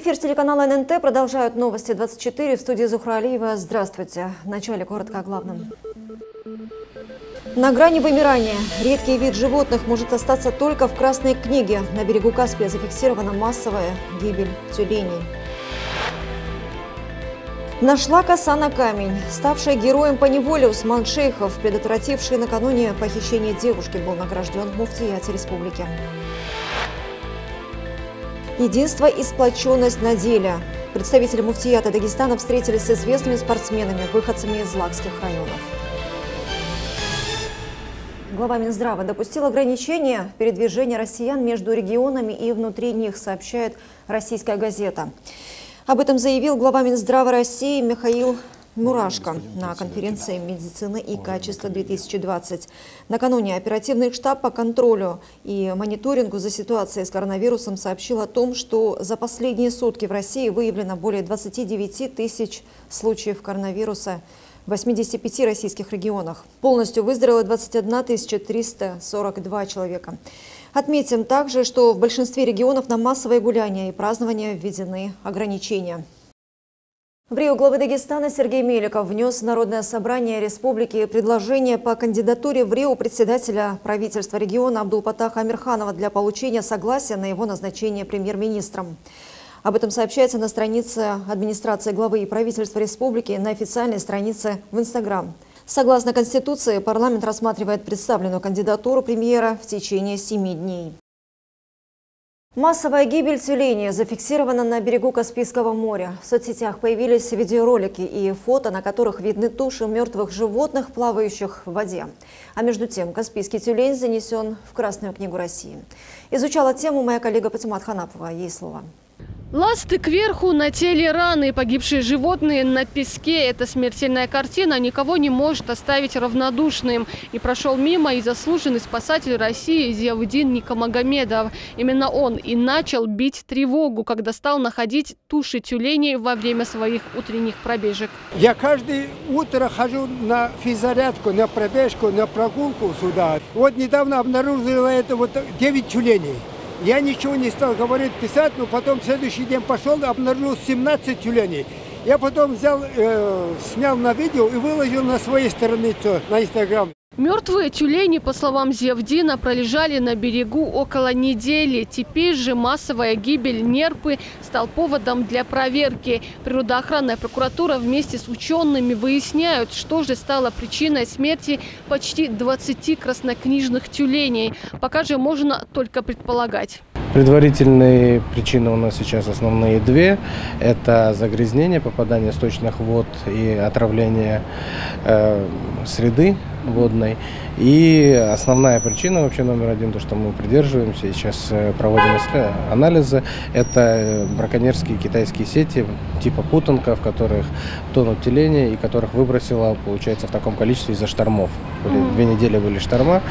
Эфир телеканала ННТ продолжают новости 24. В студии Зухра Алиева. Здравствуйте. В начале коротко о главном. На грани вымирания. Редкий вид животных может остаться только в Красной книге. На берегу Каспия зафиксирована массовая гибель тюленей. Нашла коса на камень. Ставший героем поневоле Усман Шейхов, предотвративший накануне похищение девушки, был награжден в муфтияте республики. Единство и сплоченность на деле. Представители муфтията Дагестана встретились с известными спортсменами, выходцами из Лакских районов. Глава Минздрава допустил ограничения передвижения россиян между регионами и внутри них, сообщает российская газета. Об этом заявил глава Минздрава России Михаил Мурашко на конференции «Медицины и качество-2020». Накануне оперативный штаб по контролю и мониторингу за ситуацией с коронавирусом сообщил о том, что за последние сутки в России выявлено более 29 тысяч случаев коронавируса в 85 российских регионах. Полностью выздоровело 21 342 человека. Отметим также, что в большинстве регионов на массовые гуляния и празднования введены ограничения. В РИО главы Дагестана Сергей Меликов внес в Народное собрание республики предложение по кандидатуре в РИО председателя правительства региона Абдулпатаха Амирханова для получения согласия на его назначение премьер-министром. Об этом сообщается на странице администрации главы и правительства республики, на официальной странице в Инстаграм. Согласно Конституции, парламент рассматривает представленную кандидатуру премьера в течение 7 дней. Массовая гибель тюленей зафиксирована на берегу Каспийского моря. В соцсетях появились видеоролики и фото, на которых видны туши мертвых животных, плавающих в воде. А между тем, каспийский тюлень занесен в Красную книгу России. Изучала тему моя коллега Патимат Ханапова. Ей слово. Ласты кверху, на теле раны, погибшие животные на песке. Эта смертельная картина никого не может оставить равнодушным. И прошел мимо и заслуженный спасатель России Зиявудин Никамагомедов. Именно он и начал бить тревогу, когда стал находить туши тюленей во время своих утренних пробежек. Я каждое утро хожу на физзарядку, на пробежку, на прогулку сюда. Вот недавно обнаружила это вот 9 тюленей. Я ничего не стал говорить, писать, но потом в следующий день пошел, обнаружил 17 тюленей. Я потом взял, снял на видео и выложил на своей странице, на Инстаграм. Мертвые тюлени, по словам Зиявдина, пролежали на берегу около недели. Теперь же массовая гибель нерпы стал поводом для проверки. Природоохранная прокуратура вместе с учеными выясняют, что же стало причиной смерти почти 20 краснокнижных тюленей. Пока же можно только предполагать. Предварительные причины у нас сейчас основные две. Это загрязнение, попадание сточных вод и отравление среды водной. И основная причина вообще номер один, то что мы придерживаемся и сейчас проводим анализы, это браконьерские китайские сети типа путанка, в которых тонут тюлени и которых выбросило, получается, в таком количестве из-за штормов. 2 недели были шторма.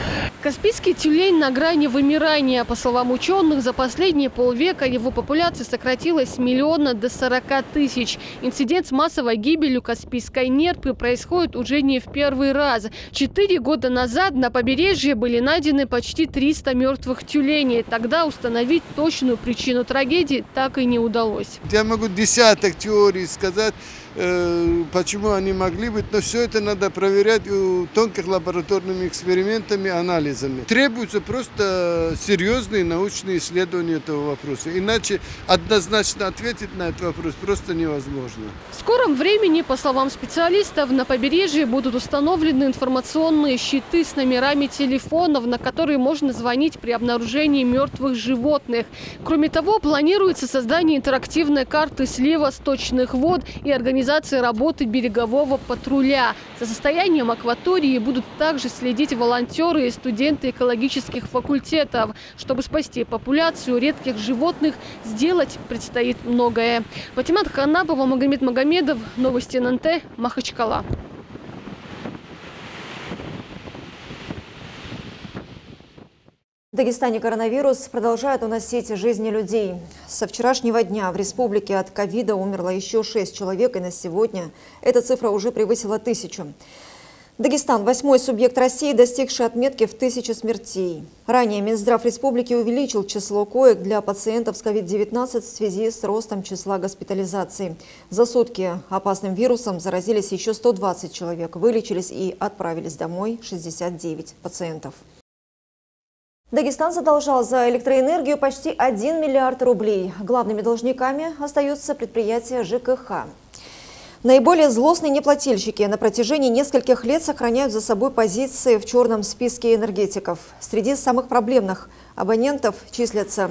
Каспийский тюлень на грани вымирания. По словам ученых, за последние полвека его популяция сократилась с 1 миллиона до 40 тысяч. Инцидент с массовой гибелью каспийской нерпы происходит уже не в первый раз. 4 года назад на побережье были найдены почти 300 мертвых тюленей. Тогда установить точную причину трагедии так и не удалось. Я могу десяток теорий сказать, почему они могли быть, но все это надо проверять тонких лабораторными экспериментами, анализами. Требуются просто серьезные научные исследования этого вопроса, иначе однозначно ответить на этот вопрос просто невозможно. В скором времени, по словам специалистов, на побережье будут установлены информационные щиты с номерами телефонов, на которые можно звонить при обнаружении мертвых животных. Кроме того, планируется создание интерактивной карты слива сточных вод и организация работы берегового патруля. За состоянием акватории будут также следить волонтеры и студенты экологических факультетов. Чтобы спасти популяцию редких животных, сделать предстоит многое. Патимат Ханапова, Магомед Магомедов, новости ННТ, Махачкала. В Дагестане коронавирус продолжает уносить жизни людей. Со вчерашнего дня в республике от ковида умерло еще 6 человек, и на сегодня эта цифра уже превысила 1000. Дагестан – 8-й субъект России, достигший отметки в 1000 смертей. Ранее Минздрав республики увеличил число коек для пациентов с COVID-19 в связи с ростом числа госпитализаций. За сутки опасным вирусом заразились еще 120 человек, вылечились и отправились домой 69 пациентов. Дагестан задолжал за электроэнергию почти 1 миллиард рублей. Главными должниками остаются предприятия ЖКХ. Наиболее злостные неплательщики на протяжении нескольких лет сохраняют за собой позиции в черном списке энергетиков. Среди самых проблемных абонентов числятся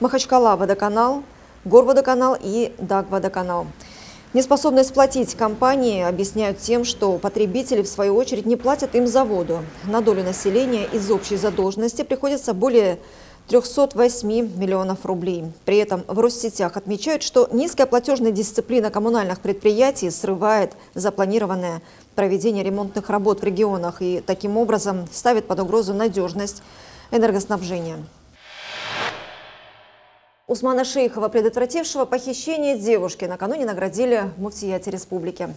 Махачкала водоканал, Горводоканал и Дагводоканал. Неспособность платить компании объясняют тем, что потребители, в свою очередь, не платят им за воду. На долю населения из общей задолженности приходится более 308 миллионов рублей. При этом в Россетях отмечают, что низкая платежная дисциплина коммунальных предприятий срывает запланированное проведение ремонтных работ в регионах и таким образом ставит под угрозу надежность энергоснабжения. Усмана Шейхова, предотвратившего похищение девушки, накануне наградили в муфтияте республики.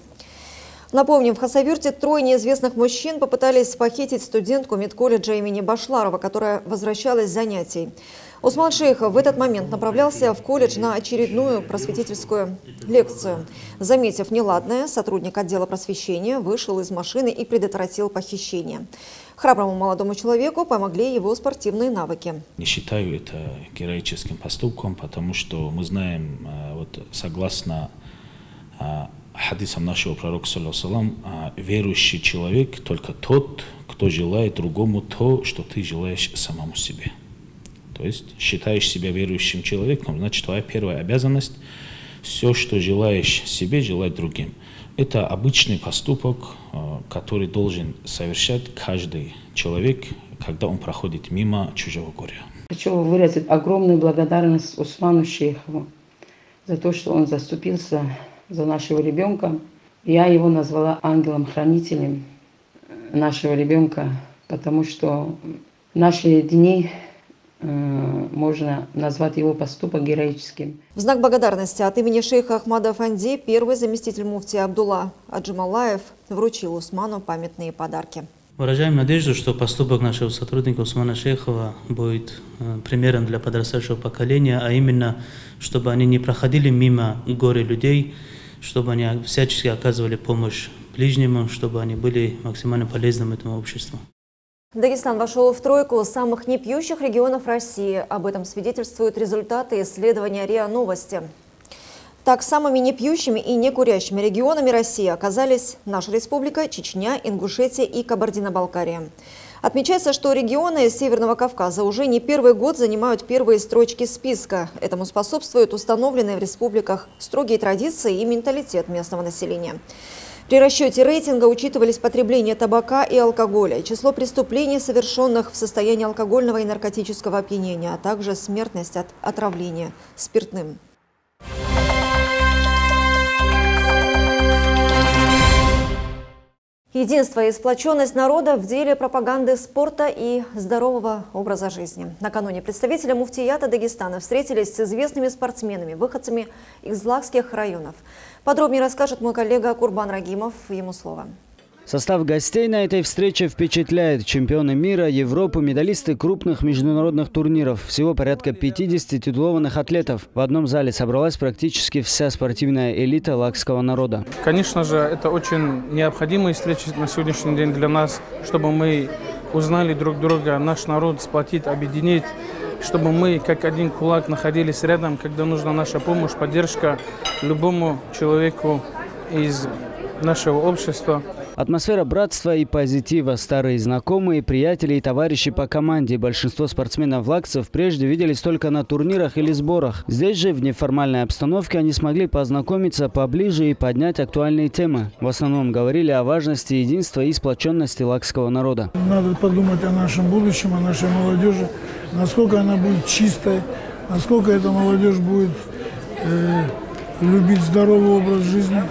Напомним, в Хасавюрте трое неизвестных мужчин попытались похитить студентку медколледжа имени Башларова, которая возвращалась с занятий. Усман Шейхов в этот момент направлялся в колледж на очередную просветительскую лекцию. Заметив неладное, сотрудник отдела просвещения вышел из машины и предотвратил похищение. Храброму молодому человеку помогли его спортивные навыки. Не считаю это героическим поступком, потому что мы знаем, согласно хадисам нашего пророка, верующий человек только тот, кто желает другому то, что ты желаешь самому себе. То есть считаешь себя верующим человеком, значит, твоя первая обязанность – все, что желаешь себе, желать другим. Это обычный поступок, который должен совершать каждый человек, когда он проходит мимо чужого горя. Хочу выразить огромную благодарность Усману Шейхову за то, что он заступился за нашего ребенка. Я его назвала ангелом-хранителем нашего ребенка, потому что в наши дни можно назвать его поступок героическим. В знак благодарности от имени шейха Ахмада Фанди первый заместитель муфти Абдулла Аджималаев вручил Усману памятные подарки. Выражаем надежду, что поступок нашего сотрудника Усмана Шейхова будет примером для подрастающего поколения, а именно, чтобы они не проходили мимо горя людей, чтобы они всячески оказывали помощь ближнему, чтобы они были максимально полезными этому обществу. Дагестан вошел в тройку самых непьющих регионов России. Об этом свидетельствуют результаты исследования РИА Новости. Так, самыми непьющими и некурящими регионами России оказались наша республика, Чечня, Ингушетия и Кабардино-Балкария. Отмечается, что регионы Северного Кавказа уже не первый год занимают первые строчки списка. Этому способствуют установленные в республиках строгие традиции и менталитет местного населения. При расчете рейтинга учитывались потребление табака и алкоголя, число преступлений, совершенных в состоянии алкогольного и наркотического опьянения, а также смертность от отравления спиртным. Единство и сплоченность народа в деле пропаганды спорта и здорового образа жизни. Накануне представители муфтията Дагестана встретились с известными спортсменами, выходцами из Лакских районов. Подробнее расскажет мой коллега Курбан Рагимов. Ему слово. Состав гостей на этой встрече впечатляет. Чемпионы мира, Европы, медалисты крупных международных турниров. Всего порядка 50 титулованных атлетов. В одном зале собралась практически вся спортивная элита лакского народа. Конечно же, это очень необходимые встречи на сегодняшний день для нас, чтобы мы узнали друг друга, наш народ сплотить, объединить, чтобы мы, как один кулак, находились рядом, когда нужна наша помощь, поддержка любому человеку из нашего общества. Атмосфера братства и позитива. Старые знакомые, приятели и товарищи по команде. Большинство спортсменов-лаксов прежде виделись только на турнирах или сборах. Здесь же, в неформальной обстановке, они смогли познакомиться поближе и поднять актуальные темы. В основном говорили о важности единства и сплоченности лакского народа. Надо подумать о нашем будущем, о нашей молодежи, насколько она будет чистой, насколько эта молодежь будет любить здоровый образ жизни,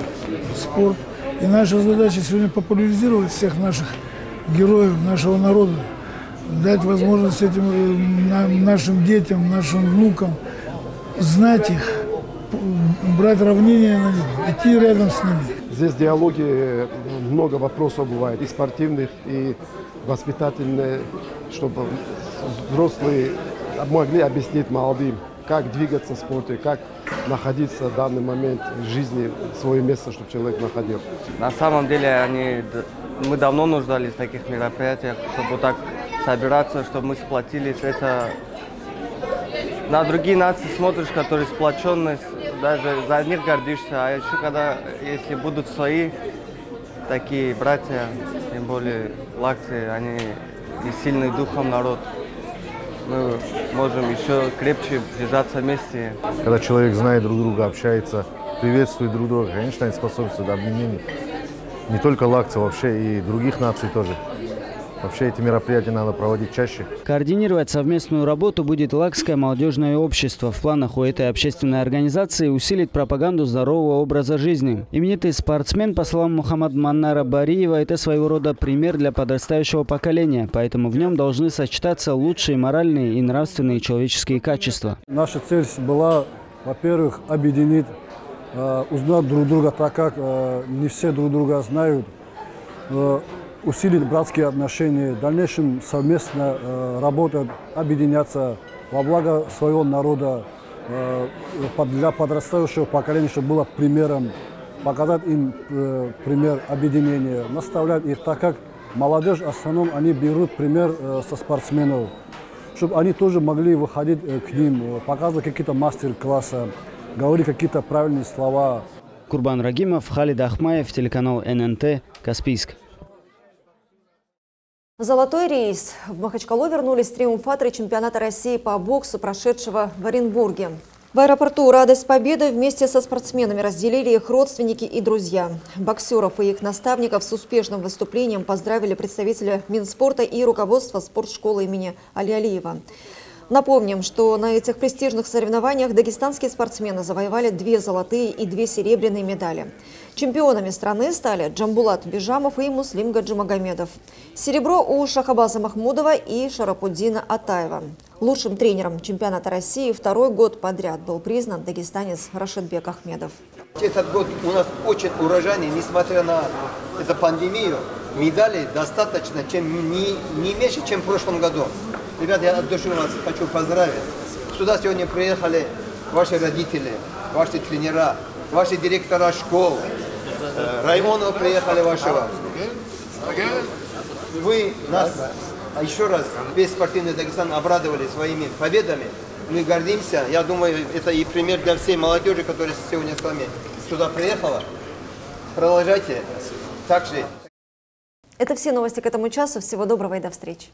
спорт. И наша задача сегодня популяризировать всех наших героев, нашего народа, дать возможность этим нашим детям, нашим внукам знать их, брать равнение, идти рядом с ними. Здесь в диалоге много вопросов бывает, и спортивных, и воспитательных, чтобы взрослые могли объяснить молодым, как двигаться в спорте, как находиться в данный момент в жизни, свое место, чтобы человек находил. На самом деле мы давно нуждались в таких мероприятиях, чтобы вот так собираться, чтобы мы сплотились. Это на другие нации смотришь, которые сплоченность, даже за них гордишься. А еще когда, если будут свои такие братья, тем более лакцы, они и сильный духом народ, мы можем еще крепче держаться вместе. Когда человек знает друг друга, общается, приветствует друг друга, конечно, это способствует объединению. Не только лакцев, вообще и других наций тоже. Вообще эти мероприятия надо проводить чаще. Координировать совместную работу будет Лакское молодежное общество. В планах у этой общественной организации усилить пропаганду здорового образа жизни. Именитый спортсмен, по словам Мухаммада Маннара Бариева, это своего рода пример для подрастающего поколения. Поэтому в нем должны сочетаться лучшие моральные и нравственные человеческие качества. Наша цель была, во-первых, объединить, узнать друг друга, так как не все друг друга знают, усилить братские отношения, в дальнейшем совместно работать, объединяться во благо своего народа, для подрастающего поколения, чтобы было примером, показать им пример объединения, наставлять их, так как молодежь в основном они берут пример со спортсменов, чтобы они тоже могли выходить к ним, показывать какие-то мастер-классы, говорить какие-то правильные слова. Курбан Рагимов, Халид Ахмаев, телеканал ННТ, Каспийск. Золотой рейс. В Махачкалу вернулись триумфаторы чемпионата России по боксу, прошедшего в Оренбурге. В аэропорту радость победы вместе со спортсменами разделили их родственники и друзья. Боксеров и их наставников с успешным выступлением поздравили представители Минспорта и руководство спортшколы имени Али Алиева. Напомним, что на этих престижных соревнованиях дагестанские спортсмены завоевали 2 золотые и 2 серебряные медали. Чемпионами страны стали Джамбулат Бижамов и Муслим Гаджимагомедов. Серебро у Шахабаза Махмудова и Шарапудзина Атаева. Лучшим тренером чемпионата России 2-й год подряд был признан дагестанец Рашидбек Ахмедов. Этот год у нас очень урожайный, несмотря на эту пандемию, медалей достаточно, не меньше, чем в прошлом году. Ребята, я от души вас хочу поздравить. Сюда сегодня приехали ваши родители, ваши тренера, ваши директора школ. Раймонова приехали вашего. Вы нас, еще раз, весь спортивный Дагестан обрадовали своими победами. Мы гордимся. Я думаю, это и пример для всей молодежи, которая сегодня с вами сюда приехала. Продолжайте так жить. Это все новости к этому часу. Всего доброго и до встречи.